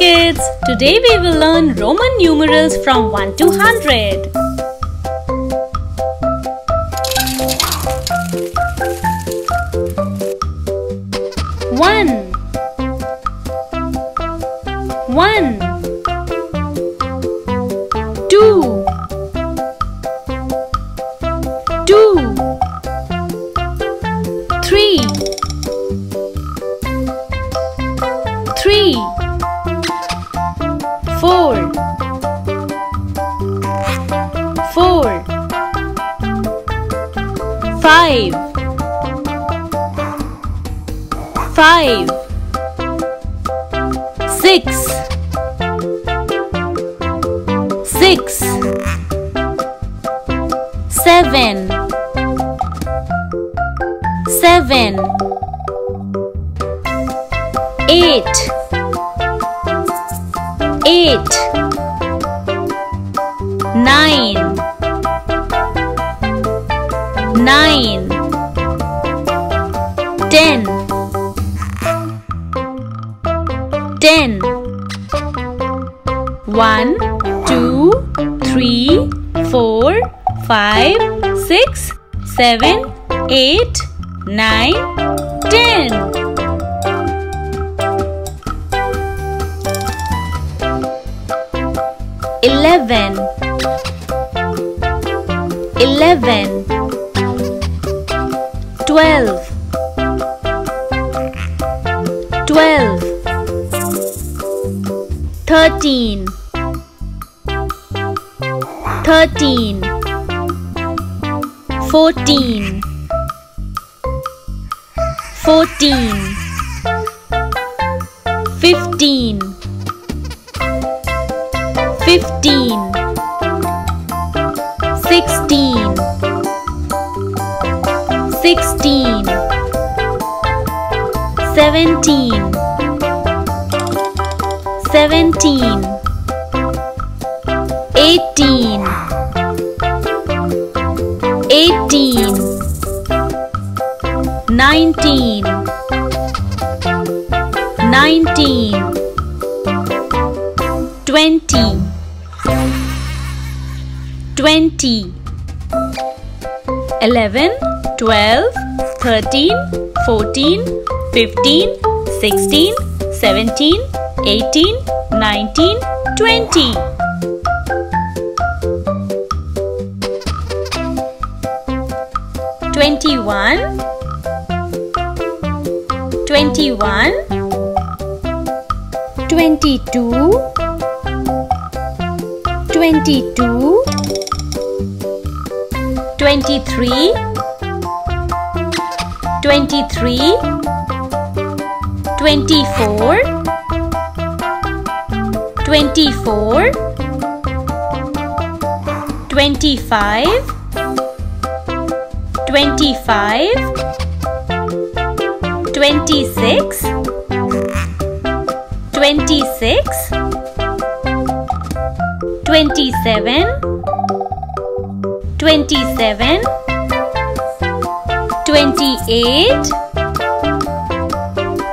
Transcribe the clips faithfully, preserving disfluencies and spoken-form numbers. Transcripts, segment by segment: kids! Today we will learn Roman numerals from one to one hundred. One, one, two, two, three, three, four, four, five, five, six, six, seven, seven, eight, eight, nine, nine, ten, ten, one, two, three, four, five, six, seven, eight, nine, ten. Eleven, eleven, twelve, twelve, thirteen, thirteen, fourteen, fourteen, fifteen. Fifteen, sixteen, sixteen, seventeen, seventeen, eighteen, eighteen, nineteen, nineteen, twenty. Twenty, eleven, twelve, thirteen, fourteen, fifteen, sixteen, seventeen, eighteen, nineteen, twenty. Twenty-one, twenty-one, twenty-two, twenty-two. Twenty-three, twenty-three, twenty-four, twenty-four, twenty-five, twenty-five, twenty-six, twenty-six, twenty-seven. Twenty-seven, twenty-eight,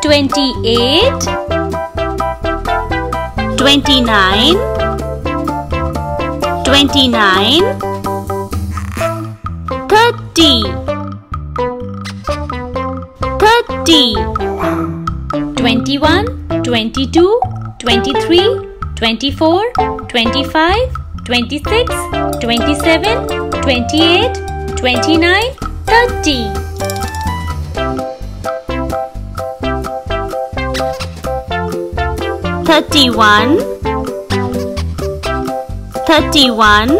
twenty-eight, twenty-nine, twenty-nine, thirty, thirty, twenty-one, twenty-two, twenty-three, twenty-four, twenty-five, twenty-six, twenty-seven. Twenty-eight, twenty-nine, thirty. Thirty-one, thirty-one,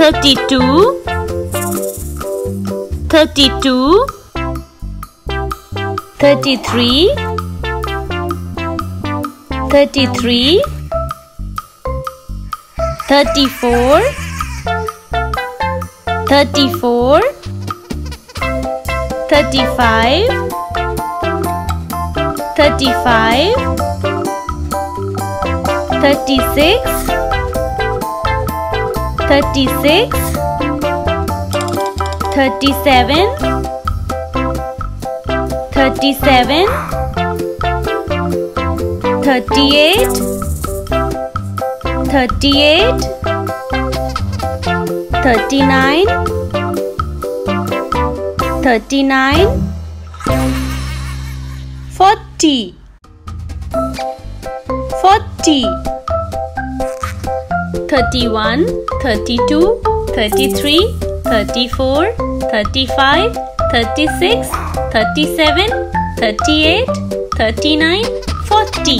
thirty-two, thirty-two, thirty-three, thirty-three, thirty-four, thirty-four, thirty-five, thirty-five, thirty-six, thirty-six, thirty-seven, thirty-seven, thirty-eight, thirty-eight, thirty-nine, thirty-nine, forty, forty, thirty-one, thirty-two, thirty-three, thirty-four, thirty-five, thirty-six, thirty-seven, thirty-eight, thirty-nine, forty.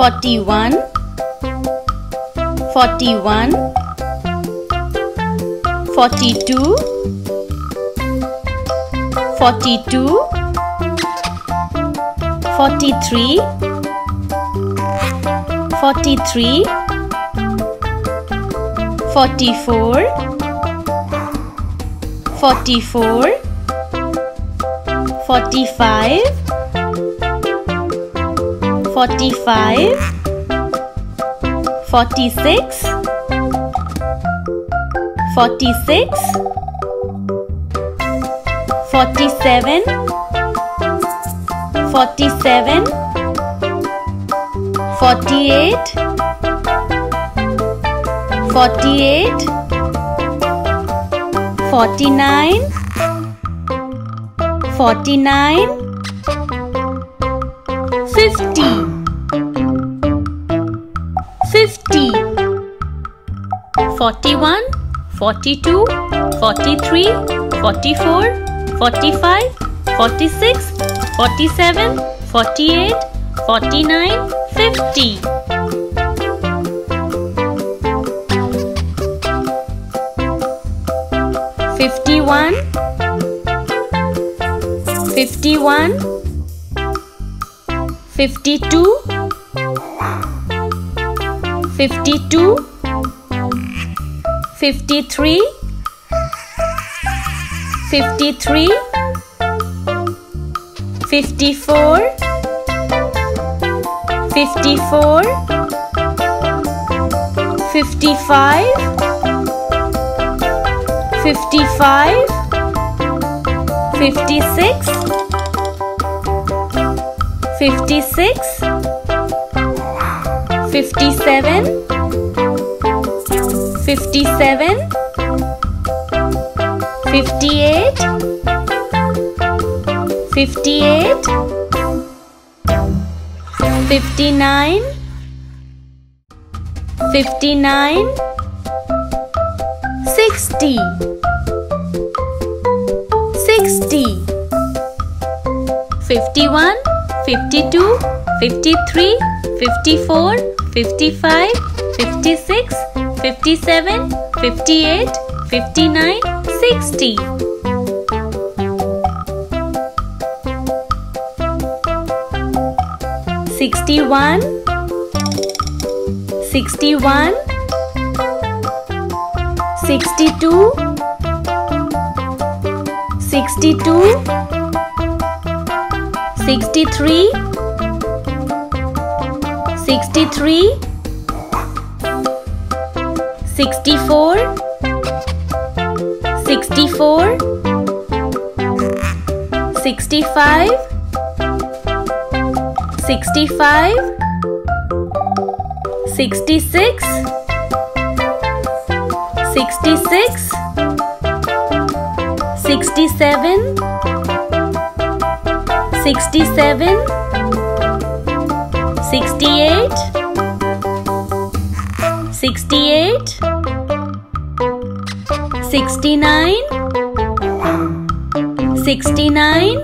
Forty-one, forty-one, forty-two, forty-two, forty-three, forty-three, forty-four, forty-four, forty-five, forty-five, forty-six, forty-six, forty-seven, forty-seven, forty-eight, forty-eight, forty-nine, forty-nine, fifty, fifty, forty-one, forty-two, forty-three, forty-four, forty-five, forty-six, forty-seven, forty-eight, forty-nine, fifty. Fifty-one, fifty-one, fifty-two, fifty-two, fifty-three, fifty-three, fifty-four, fifty-four, fifty-five, fifty-five, fifty-six, fifty-six, fifty-seven, fifty-seven, fifty-eight, fifty-eight, fifty-nine, fifty-nine, sixty, sixty, fifty-one, fifty-two, fifty-three, fifty-four, fifty-five, fifty-six, fifty-seven, fifty-eight, fifty-nine, sixty. Sixty-one, sixty-one, sixty-two, sixty-two, sixty-three, sixty-three, sixty-four, sixty-four, sixty-five, sixty-five, sixty-six, sixty-six, sixty-seven, sixty-seven, sixty-eight, sixty-eight, sixty-nine, sixty-nine,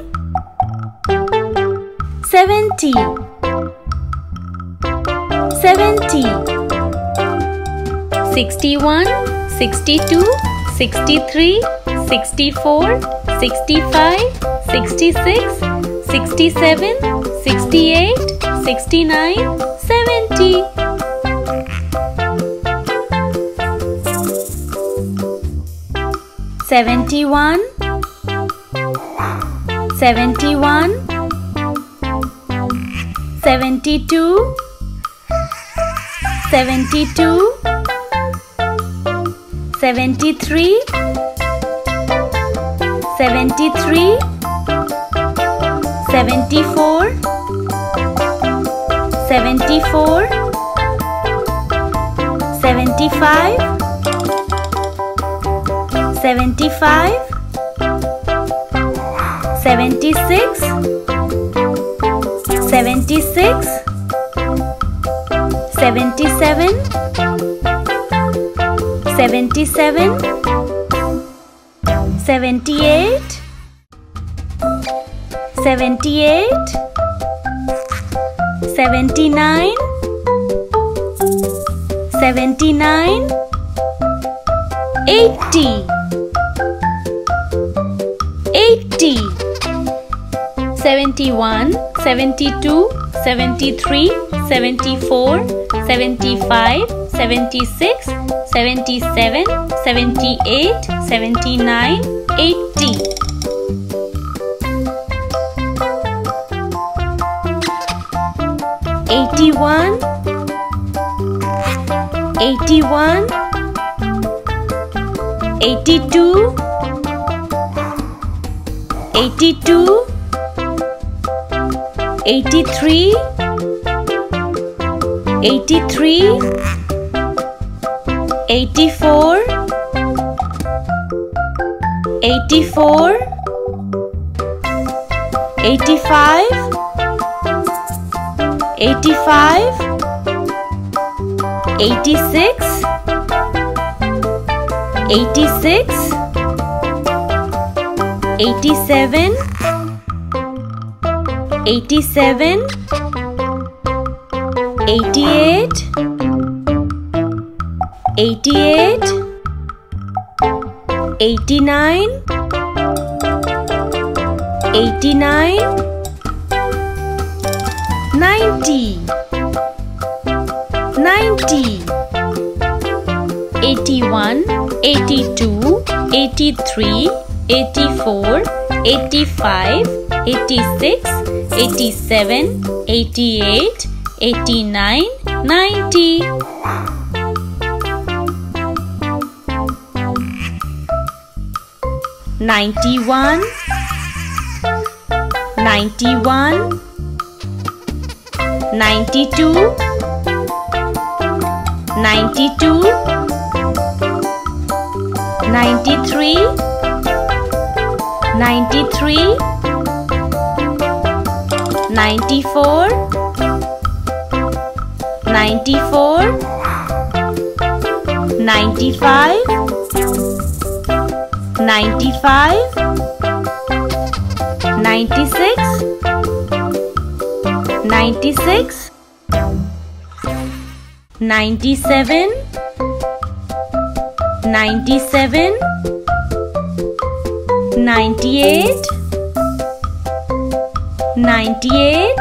seventy, seventy, sixty-one, sixty-two, sixty-three, sixty-four, sixty-five, sixty-six, sixty-seven, sixty-eight, sixty-nine, seventy. Seventy-one, seventy-one, seventy-two, seventy-two, seventy-three, seventy-three, seventy-four, seventy-four, seventy-five, seventy-five, seventy-six, seventy-six, seventy-seven, seventy-seven, seventy-eight, seventy-eight, seventy-nine, seventy-nine, eighty, eighty, seventy-one, seventy-two, seventy-three, seventy-four, seventy-five, seventy-six, seventy-seven, seventy-eight, seventy-nine, eighty. eighty-one, eighty-one, eighty-two, eighty-two, eighty-three, eighty-three, eighty-four, eighty-four, eighty-five, eighty-five, eighty-six, eighty-six, eighty-seven, eighty-seven, eighty-eight, eighty-eight, eighty-nine, eighty-nine, ninety, ninety, eighty-one, eighty-two, eighty-three, eighty-four, eighty-five, eighty-six, eighty-seven, eighty-eight, eighty-nine, ninety. Ninety-one, ninety-one, ninety-two, ninety-two, ninety-three, ninety-three, ninety-four, ninety-four, ninety-five, ninety-five, ninety-six, ninety-six, ninety-seven, ninety-seven, ninety-eight, ninety-eight,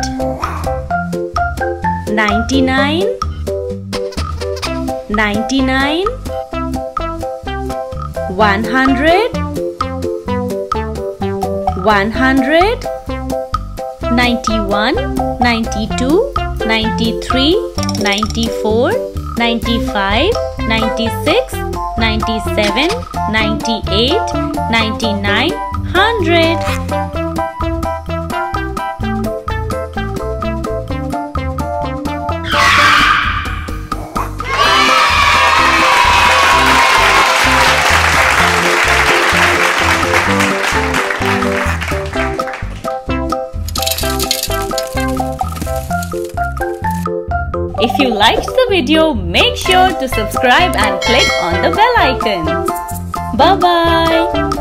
ninety-nine, ninety-nine, One hundred, one hundred, ninety-one, ninety-two, ninety-three, ninety-four, ninety-five, ninety-six, ninety-seven, ninety-eight, ninety-nine, hundred, If you liked the video, make sure to subscribe and click on the bell icon. Bye-bye!